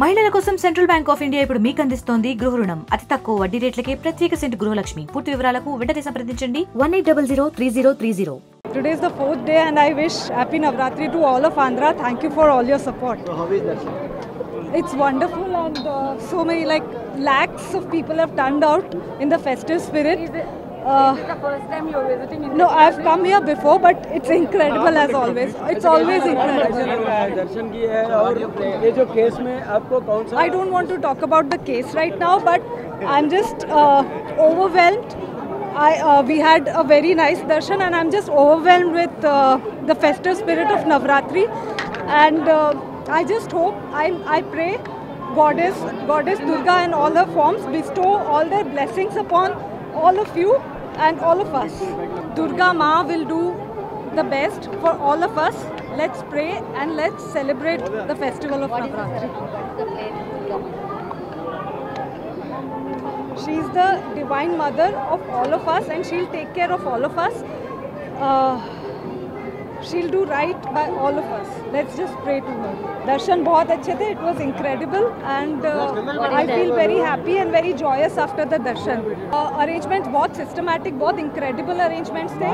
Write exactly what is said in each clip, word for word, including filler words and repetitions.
మహిళల కోసం central bank of India ఇప్పుడు మీకు అందిస్తోంది గృహ రుణం అతి తక్కువ వడ్డీ రేట్లకే ప్రత్యేక సెంట్ గృహలక్ష్మి పూర్తి వివరాలకు వెంటనే సంప్రదించండి one eight zero zero three zero three zero. Today is the fourth day and I wish happy Navratri to all of Andhra. Thank you for all your support. So how is that, sir? It's wonderful and uh, so many like lakhs of people have turned out in the festive spirit. Is it, uh, is it the first time you are visiting India? No, I have come here before but it's incredible as always. It's always incredible. Darshan ki hai aur ye jo case mein aapko kaun sa I don't want to talk about the case right now but I'm just uh, overwhelmed. I uh, we had a very nice darshan and I'm just overwhelmed with uh, the festive spirit of Navratri and uh, I just hope I I pray goddess goddess Durga in all her forms bestow all their blessings upon all of you and all of us. Durga Ma will do the best for all of us. Let's pray and let's celebrate the festival of Navratri. She is the divine mother of all of us and she'll take care of all of us. Uh, she'll do right by all of us. Let's just pray to her. Darshan bahut acche the. It was incredible and uh, I feel very happy and very joyous after the darshan. Uh, arrangements bahut systematic, bahut incredible arrangements the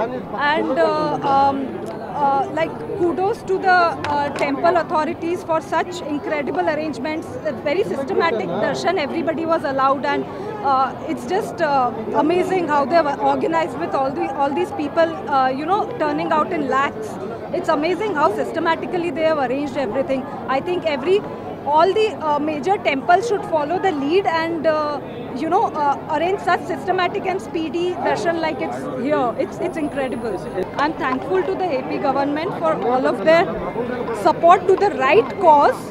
and uh, um, uh, like kudos to the uh, temple authorities for such incredible arrangements. Uh, very systematic darshan. Everybody was allowed and Uh, it's just uh, amazing how they were organized with all the all these people, uh, you know, turning out in lakhs. It's amazing how systematically they have arranged everything. I think every all the uh, major temples should follow the lead and uh, you know uh, arrange such systematic and speedy darshan like it's here. It's it's incredible. I'm thankful to the A P government for all of their support to the right cause,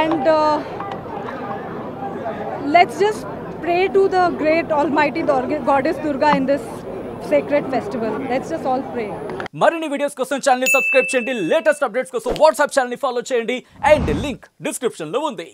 and uh, let's just pray to the great almighty goddess Durga in this sacred festival. Let's just all pray. మరిన్ని videos కోసం channel ని subscribe చేయండి. Latest updates కోసం WhatsApp channel ని follow చేయండి and link description లో ఉంది.